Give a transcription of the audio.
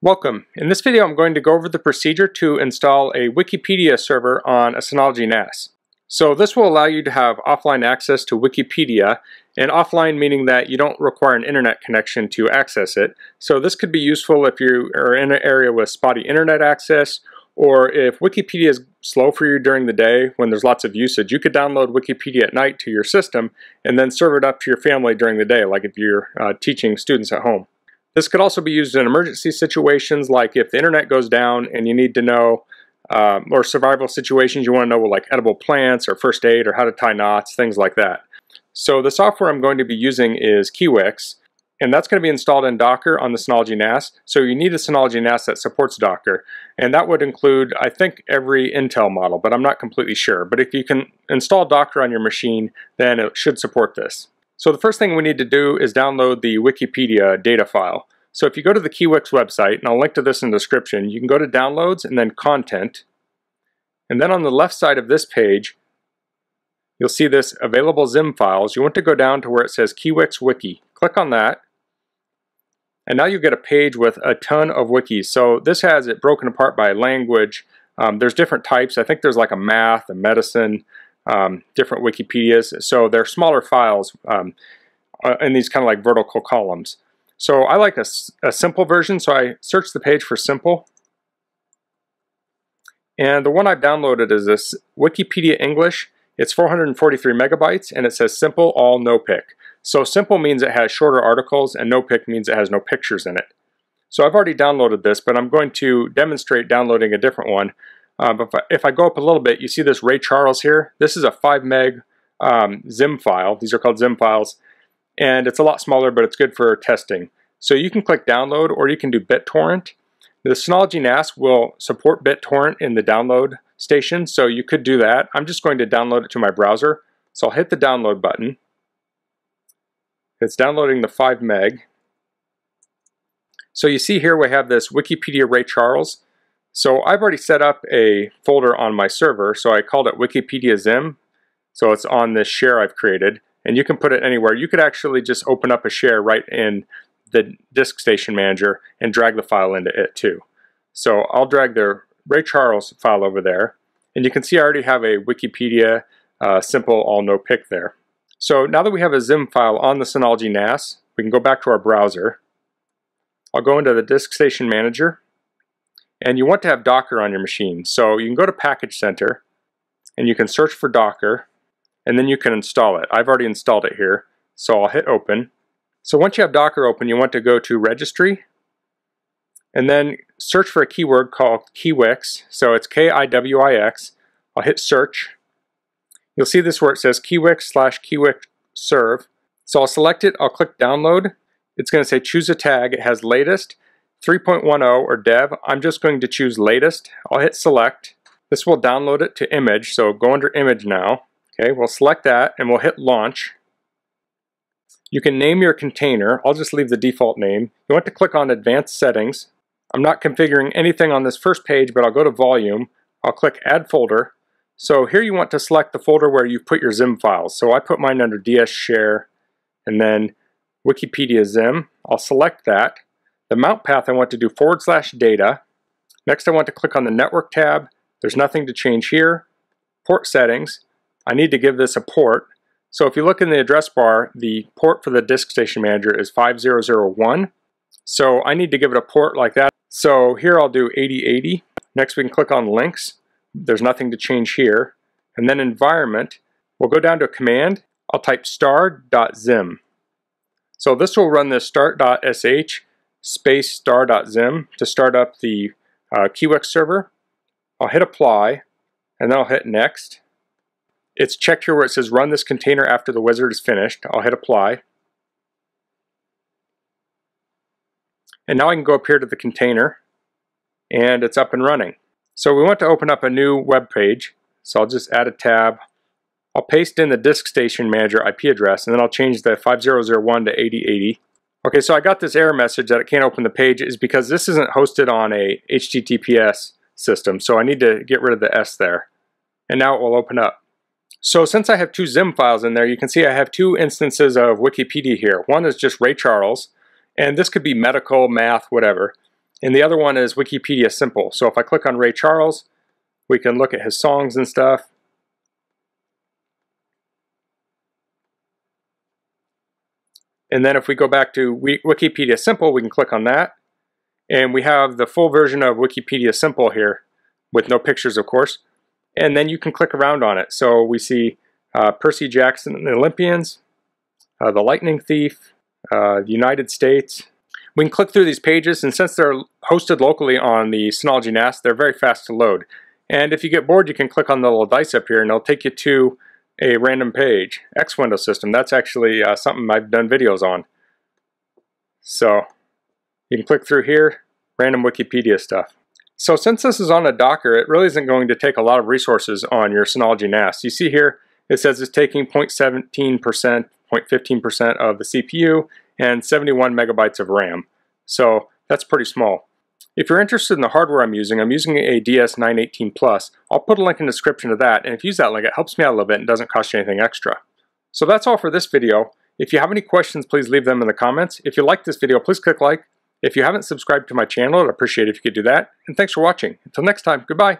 Welcome. In this video I'm going to go over the procedure to install a Wikipedia server on a Synology NAS. So this will allow you to have offline access to Wikipedia, and offline meaning that you don't require an internet connection to access it. So this could be useful if you are in an area with spotty internet access, or if Wikipedia is slow for you during the day when there's lots of usage. You could download Wikipedia at night to your system and then serve it up to your family during the day, like if you're teaching students at home. This could also be used in emergency situations, like if the internet goes down and you need to know, or survival situations, you want to know like edible plants or first aid or how to tie knots, things like that. So the software I'm going to be using is Kiwix, and that's going to be installed in Docker on the Synology NAS. So you need a Synology NAS that supports Docker, and that would include, I think, every Intel model, but I'm not completely sure. But if you can install Docker on your machine, then it should support this. So the first thing we need to do is download the Wikipedia data file. So if you go to the Kiwix website, and I'll link to this in the description, you can go to Downloads and then Content. And then on the left side of this page, you'll see this Available ZIM Files. You want to go down to where it says Kiwix Wiki. Click on that, and now you get a page with a ton of wikis. So this has it broken apart by language. There's different types. I think there's like a math, a medicine, different Wikipedias, so they're smaller files in these kind of like vertical columns. So I like a simple version, so I search the page for simple. And the one I've downloaded is this Wikipedia English. It's 443 megabytes, and it says simple, all, no pic. So simple means it has shorter articles, and no pic means it has no pictures in it. So I've already downloaded this, but I'm going to demonstrate downloading a different one. But if I go up a little bit, you see this Ray Charles here. This is a 5 meg ZIM file. These are called ZIM files. And it's a lot smaller, but it's good for testing. So you can click download, or you can do BitTorrent. The Synology NAS will support BitTorrent in the download station, so you could do that. I'm just going to download it to my browser. So I'll hit the download button. It's downloading the 5 meg. So you see here we have this Wikipedia Ray Charles. So I've already set up a folder on my server, so I called it Wikipedia ZIM. So it's on this share I've created, and you can put it anywhere. You could actually just open up a share right in the Disk Station Manager and drag the file into it too. So I'll drag the Ray Charles file over there, and you can see I already have a Wikipedia simple all no pic there. So now that we have a ZIM file on the Synology NAS, we can go back to our browser. I'll go into the Disk Station Manager. And you want to have Docker on your machine. So you can go to Package Center, and you can search for Docker, and then you can install it. I've already installed it here, so I'll hit Open. So once you have Docker open, you want to go to Registry, and then search for a keyword called Kiwix. So it's K-I-W-I-X. I'll hit Search. You'll see this where it says Kiwix/Kiwix serve. So I'll select it, I'll click Download. It's going to say choose a tag. It has latest, 3.10 or dev. I'm just going to choose latest. I'll hit select. This will download it to image, so go under image now. Okay, we'll select that and we'll hit launch. You can name your container. I'll just leave the default name. You want to click on advanced settings. I'm not configuring anything on this first page, but I'll go to volume. I'll click add folder. So here you want to select the folder where you put your ZIM files. So I put mine under DS share and then Wikipedia ZIM. I'll select that. The mount path I want to do /data. Next I want to click on the network tab. There's nothing to change here. Port settings. I need to give this a port. So if you look in the address bar, the port for the Disk Station Manager is 5001. So I need to give it a port like that. So here I'll do 8080. Next we can click on links. There's nothing to change here. And then environment. We'll go down to a command. I'll type star.zim. So this will run this start.sh space star.zim to start up the Kiwix server. I'll hit apply, and then I'll hit next. It's checked here where it says run this container after the wizard is finished. I'll hit apply. And now I can go up here to the container, and it's up and running. So we want to open up a new web page, so I'll just add a tab. I'll paste in the Disk Station Manager IP address, and then I'll change the 5001 to 8080. Okay, so I got this error message that it can't open the page is because this isn't hosted on a HTTPS system, so I need to get rid of the S there. And now it will open up. So since I have two ZIM files in there, you can see I have two instances of Wikipedia here. One is just Ray Charles, and this could be medical, math, whatever. And the other one is Wikipedia Simple. So if I click on Ray Charles, we can look at his songs and stuff. And then if we go back to Wikipedia Simple, we can click on that. And we have the full version of Wikipedia Simple here, with no pictures, of course. And then you can click around on it. So we see Percy Jackson and the Olympians, the Lightning Thief, the United States. We can click through these pages, and since they're hosted locally on the Synology NAS, they're very fast to load. And if you get bored, you can click on the little dice up here, and it'll take you to a random page. X window system, that's actually something I've done videos on. So you can click through here, random Wikipedia stuff. So since this is on a Docker, it really isn't going to take a lot of resources on your Synology NAS. You see here, it says it's taking 0.17%, 0.15% of the CPU, and 71 megabytes of RAM. So that's pretty small. If you're interested in the hardware I'm using a DS918+. I'll put a link in the description to that, and if you use that link, it helps me out a little bit and doesn't cost you anything extra. So that's all for this video. If you have any questions, please leave them in the comments. If you like this video, please click like. If you haven't subscribed to my channel, I'd appreciate it if you could do that. And thanks for watching. Until next time, goodbye.